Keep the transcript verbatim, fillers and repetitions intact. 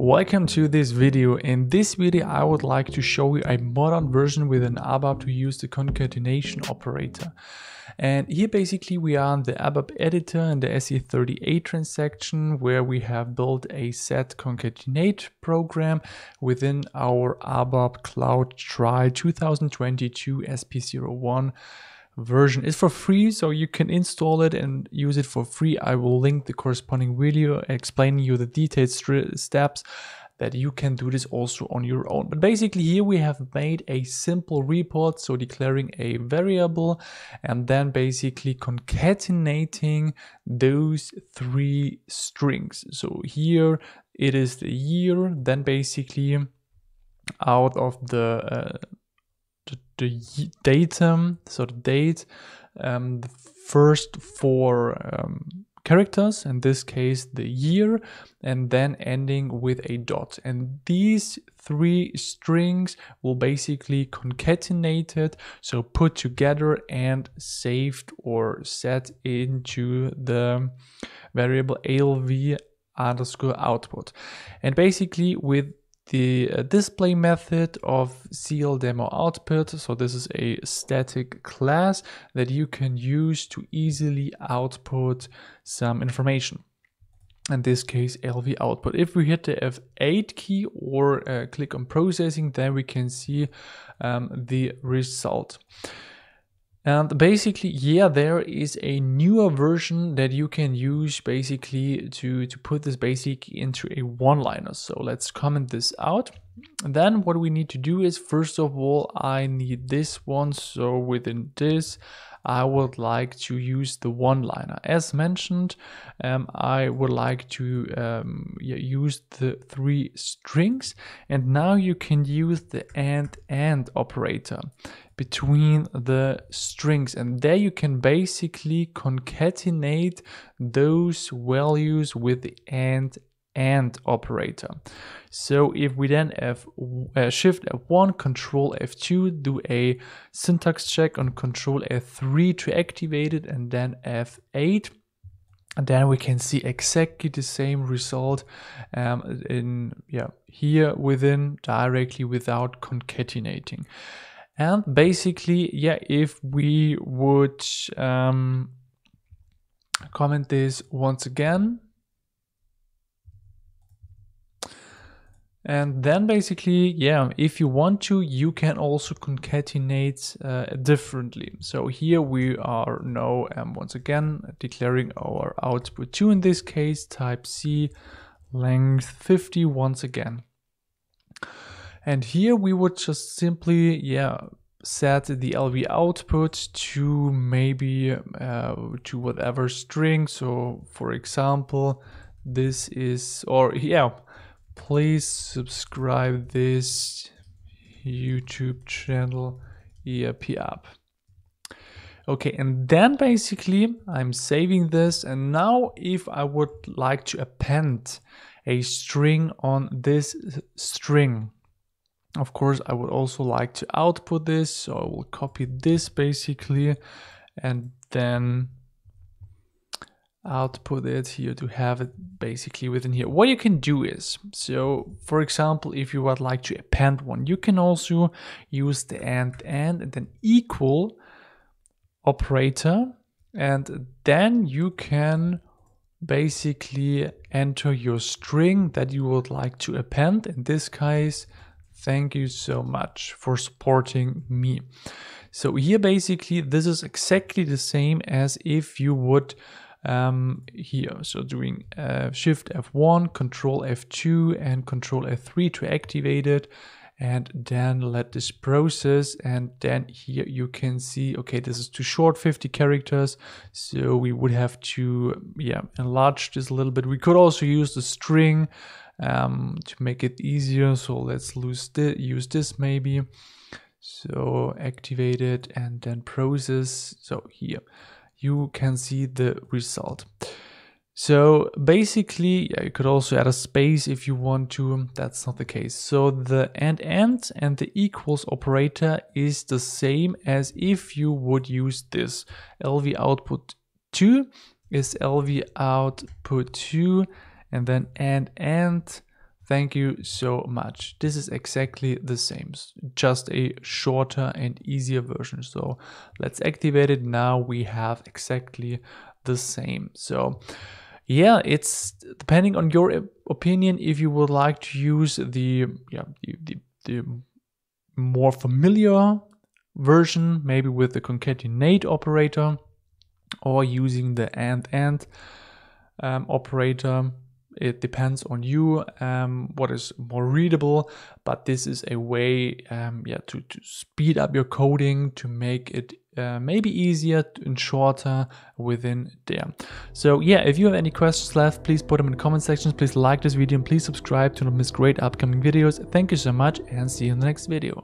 Welcome to this video. In this video I would like to show you a modern version with an ABAP to use the concatenation operator. And here basically we are in the ABAP editor in the S E thirty-eight transaction where we have built a set concatenate program within our ABAP Cloud Try two thousand twenty-two S P zero one version. Is for free, so you can install it and use it for free. I will link the corresponding video explaining you the detailed steps that you can do this also on your own. But basically here we have made a simple report, so declaring a variable and then basically concatenating those three strings. So here it is the year, then basically out of the uh, the datum, so the date, um, the first four um, characters, in this case the year, and then ending with a dot. And these three strings will basically concatenated, so put together and saved or set into the variable A L V underscore output. And basically with the display method of C L demo output, so this is a static class that you can use to easily output some information, in this case A L V output. If we hit the F eight key or uh, click on processing, then we can see um, the result. And basically, yeah, there is a newer version that you can use basically to, to put this basic into a one-liner. So let's comment this out. And then what we need to do is, first of all, I need this one. So within this, I would like to use the one-liner. As mentioned, um, I would like to um, use the three strings. And now you can use the and and operator between the strings, and there you can basically concatenate those values with the and and operator. So if we then have uh, shift F one, control F two, do a syntax check on control F three to activate it, and then F eight, and then we can see exactly the same result um, in yeah here within directly without concatenating. And basically, yeah, if we would um, comment this once again, and then basically, yeah, if you want to, you can also concatenate uh, differently. So here we are now, um, once again, declaring our output two, in this case, type C, length fifty once again. And here we would just simply, yeah, set the L V output to maybe uh, to whatever string. So for example, this is, or yeah, please subscribe this YouTube channel, E R P U P. Okay, and then basically I'm saving this. And now if I would like to append a string on this string, of course, I would also like to output this, so I will copy this basically and then output it here to have it basically within here. What you can do is, so for example, if you would like to append one, you can also use the and and and then equal operator, and then you can basically enter your string that you would like to append, in this case, thank you so much for supporting me. So here basically this is exactly the same as if you would um, here. So doing uh, shift F one, control F two and control F three to activate it, and then let this process, and then here you can see, okay, this is too short, fifty characters, so we would have to yeah enlarge this a little bit. We could also use the string um, to make it easier, so let's lose th use this maybe, so activate it and then process. So here you can see the result. So basically, yeah, you could also add a space if you want to. That's not the case. So the and and and the equals operator is the same as if you would use this. L V output two is L V output two, and then and and Thank you so much. This is exactly the same, just a shorter and easier version. So let's activate it. Now we have exactly the same. So yeah, it's depending on your opinion if you would like to use the, yeah, the, the, the more familiar version, maybe with the concatenate operator, or using the and and um, operator. It depends on you um, what is more readable, but this is a way um, yeah, to, to speed up your coding, to make it uh, maybe easier and shorter within there. So yeah, if you have any questions left, please put them in the comment sections. Please like this video and please subscribe to not miss great upcoming videos. Thank you so much and see you in the next video.